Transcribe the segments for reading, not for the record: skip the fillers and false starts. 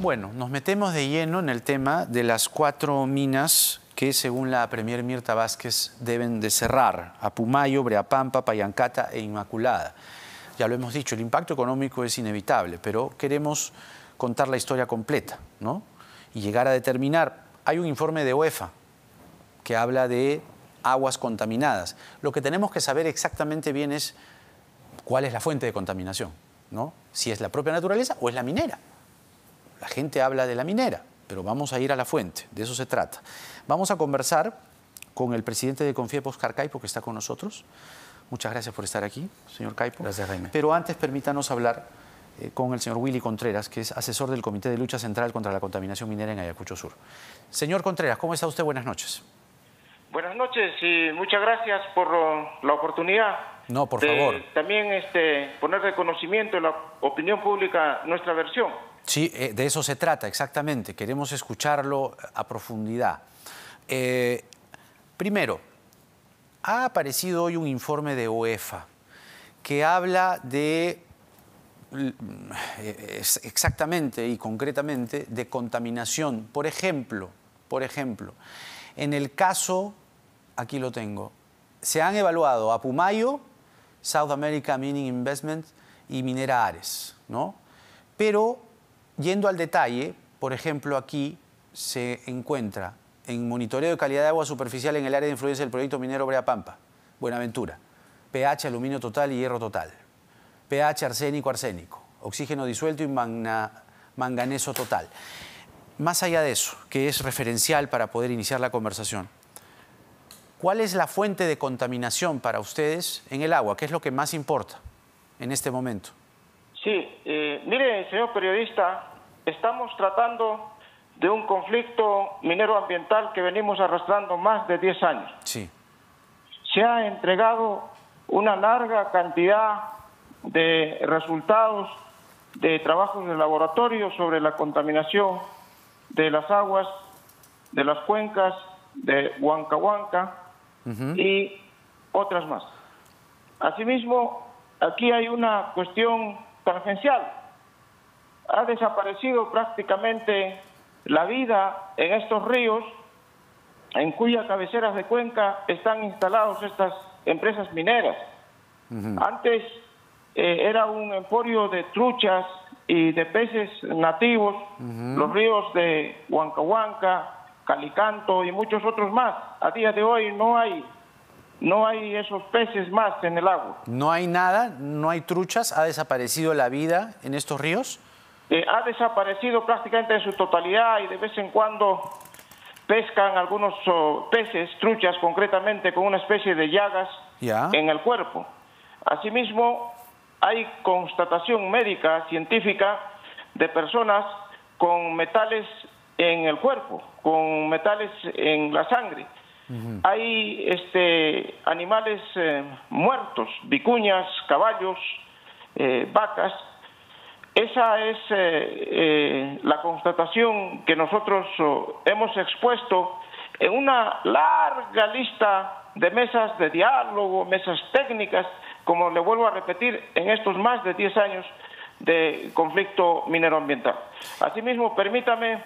Bueno, nos metemos de lleno en el tema de las 4 minas que, según la premier Mirta Vázquez, deben de cerrar: a Pumayo, Breapampa, Payancata e Inmaculada. Ya lo hemos dicho, el impacto económico es inevitable, pero queremos contar la historia completa, ¿no? Y llegar a determinar. Hay un informe de OEFA que habla de aguas contaminadas. Lo que tenemos que saber exactamente bien es cuál es la fuente de contaminación, ¿no? Si es la propia naturaleza o es la minera. La gente habla de la minera, pero vamos a ir a la fuente, de eso se trata. Vamos a conversar con el presidente de CONFIEP, Oscar Caipo, que está con nosotros. Muchas gracias por estar aquí, señor Caipo. Gracias, Jaime. Pero antes permítanos hablar con el señor Willy Contreras, que es asesor del Comité de Lucha Central contra la Contaminación Minera en Ayacucho Sur. Señor Contreras, ¿cómo está usted? Buenas noches. Buenas noches y muchas gracias por la oportunidad. No, por favor. También poner de conocimiento en la opinión pública nuestra versión. Sí, de eso se trata, exactamente. Queremos escucharlo a profundidad. Primero, ha aparecido hoy un informe de OEFA que habla de, exactamente y concretamente, de contaminación. Por ejemplo, en el caso, aquí lo tengo, se han evaluado a Pumayo, South America Mining Investment y Minera Ares, ¿no? Pero, yendo al detalle, por ejemplo, aquí se encuentra en monitoreo de calidad de agua superficial en el área de influencia del proyecto minero Breapampa, Buenaventura, pH aluminio total y hierro total, pH arsénico, oxígeno disuelto y manganeso total. Más allá de eso, que es referencial para poder iniciar la conversación, ¿cuál es la fuente de contaminación para ustedes en el agua? ¿Qué es lo que más importa en este momento? Sí, mire, señor periodista, estamos tratando de un conflicto minero-ambiental que venimos arrastrando más de 10 años. Sí. Se ha entregado una larga cantidad de resultados de trabajos de laboratorio sobre la contaminación de las aguas, de las cuencas, de Huancahuanca y otras más. Asimismo, aquí hay una cuestión tangencial. Ha desaparecido prácticamente la vida en estos ríos, en cuyas cabeceras de cuenca están instaladas estas empresas mineras. Antes era un emporio de truchas y de peces nativos, los ríos de Huancahuanca, Calicanto y muchos otros más. A día de hoy no hay esos peces más en el agua. ¿No hay nada? ¿No hay truchas? ¿Ha desaparecido la vida en estos ríos? Ha desaparecido prácticamente en su totalidad y de vez en cuando pescan algunos peces, truchas concretamente, con una especie de llagas en el cuerpo. Asimismo, hay constatación médica, científica, de personas con metales en el cuerpo, con metales en la sangre. Hay animales muertos, vicuñas, caballos, vacas. Esa es la constatación que nosotros hemos expuesto en una larga lista de mesas de diálogo, mesas técnicas, como le vuelvo a repetir, en estos más de 10 años de conflicto mineroambiental. Asimismo, permítame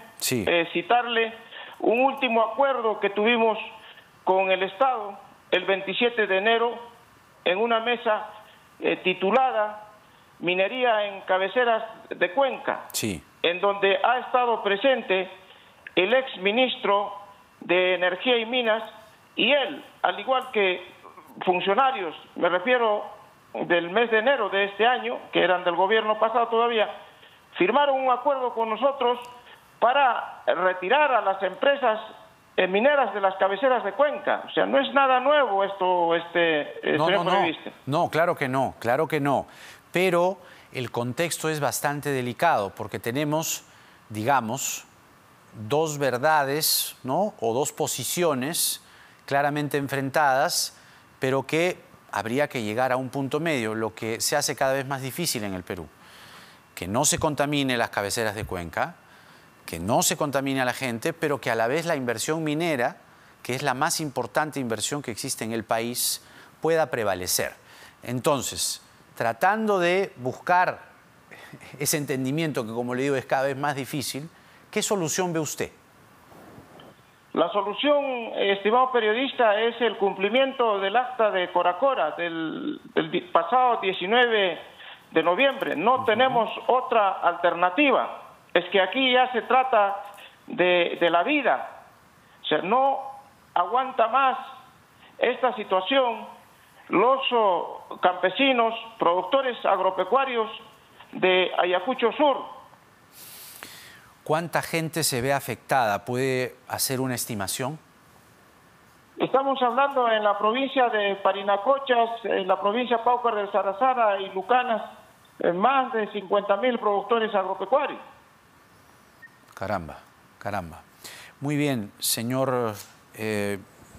citarle un último acuerdo que tuvimos con el Estado el 27 de enero en una mesa titulada Minería en Cabeceras de Cuenca, en donde ha estado presente el ex ministro de Energía y Minas y él, al igual que funcionarios, me refiero del mes de enero de este año, que eran del gobierno pasado todavía, firmaron un acuerdo con nosotros para retirar a las empresas mineras de las cabeceras de cuenca. O sea, no es nada nuevo esto, no, claro que no. Pero el contexto es bastante delicado porque tenemos, digamos, dos verdades, ¿no? O dos posiciones claramente enfrentadas, pero que habría que llegar a un punto medio, lo que se hace cada vez más difícil en el Perú. Que no se contamine las cabeceras de cuenca, que no se contamine a la gente, pero que a la vez la inversión minera, que es la más importante inversión que existe en el país, pueda prevalecer. Entonces, tratando de buscar ese entendimiento que, como le digo, es cada vez más difícil, ¿qué solución ve usted? La solución, estimado periodista, es el cumplimiento del acta de Coracora del pasado 19 de noviembre. No tenemos otra alternativa. Es que aquí ya se trata de la vida. O sea, no aguanta más esta situación. Los campesinos, productores agropecuarios de Ayacucho Sur. ¿Cuánta gente se ve afectada? ¿Puede hacer una estimación? Estamos hablando en la provincia de Parinacochas, en la provincia Paucar del Sarazara y Lucanas, más de 50.000 productores agropecuarios. Caramba, caramba. Muy bien, señor,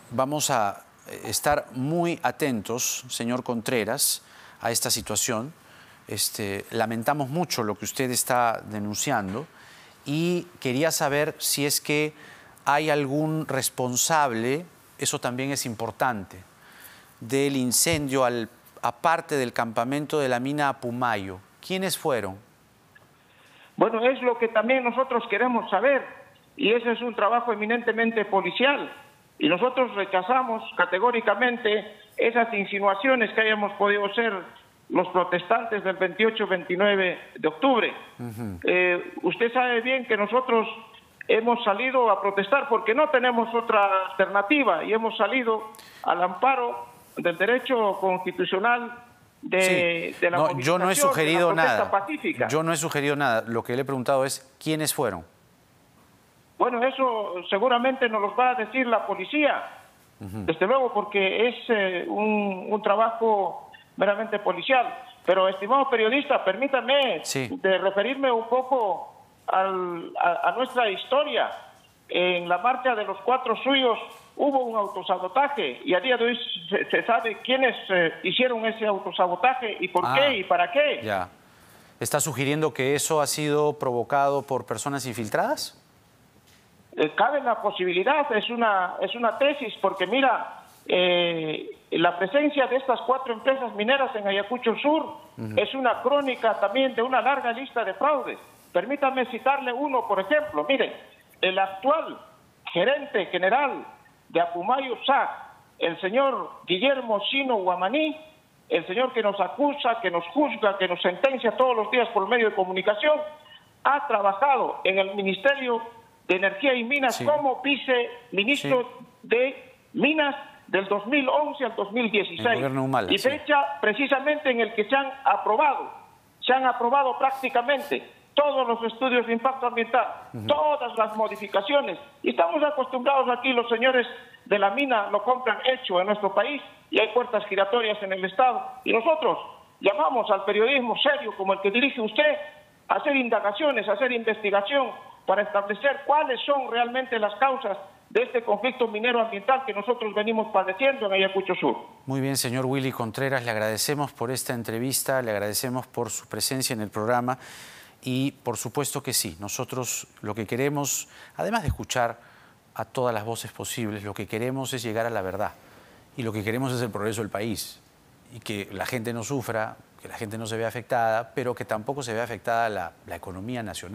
vamos a estar muy atentos, señor Contreras, a esta situación. Lamentamos mucho lo que usted está denunciando y quería saber si es que hay algún responsable, eso también es importante, del incendio aparte del campamento de la mina Pumayo. ¿Quiénes fueron? Bueno, es lo que también nosotros queremos saber y ese es un trabajo eminentemente policial. Y nosotros rechazamos categóricamente esas insinuaciones que hayamos podido ser los protestantes del 28-29 de octubre. Usted sabe bien que nosotros hemos salido a protestar porque no tenemos otra alternativa y hemos salido al amparo del derecho constitucional de la movilización. Yo no he sugerido nada. Pacífica. Yo no he sugerido nada. Lo que le he preguntado es quiénes fueron. Bueno, eso seguramente nos lo va a decir la policía, desde luego, porque es un trabajo meramente policial. Pero, estimado periodista, permítame de referirme un poco a nuestra historia. En la marcha de los cuatro suyos hubo un autosabotaje y a día de hoy se sabe quiénes hicieron ese autosabotaje y por qué y para qué. Ya. ¿Está sugiriendo que eso ha sido provocado por personas infiltradas? Cabe la posibilidad, es una tesis, porque mira, la presencia de estas cuatro empresas mineras en Ayacucho Sur es una crónica también de una larga lista de fraudes. Permítame citarle uno, por ejemplo. Miren, el actual gerente general de Apumayo SAC, el señor Guillermo Chino Guamaní, el señor que nos acusa, que nos juzga, que nos sentencia todos los días por medio de comunicación, ha trabajado en el Ministerio de Energía y Minas como viceministro de Minas del 2011 al 2016. El gobierno Humala, y fecha precisamente en el que se han aprobado prácticamente todos los estudios de impacto ambiental, todas las modificaciones. Y estamos acostumbrados aquí, los señores de la mina lo compran hecho en nuestro país y hay puertas giratorias en el Estado. Y nosotros llamamos al periodismo serio como el que dirige usted a hacer indagaciones, a hacer investigación, para establecer cuáles son realmente las causas de este conflicto minero ambiental que nosotros venimos padeciendo en Ayacucho Sur. Muy bien, señor Willy Contreras, le agradecemos por esta entrevista, le agradecemos por su presencia en el programa y por supuesto que sí, nosotros lo que queremos, además de escuchar a todas las voces posibles, lo que queremos es llegar a la verdad y lo que queremos es el progreso del país y que la gente no sufra, que la gente no se vea afectada, pero que tampoco se vea afectada la economía nacional.